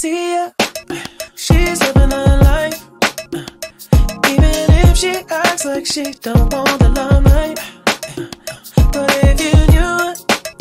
see her. She's living her life, even if she acts like she don't want the limelight.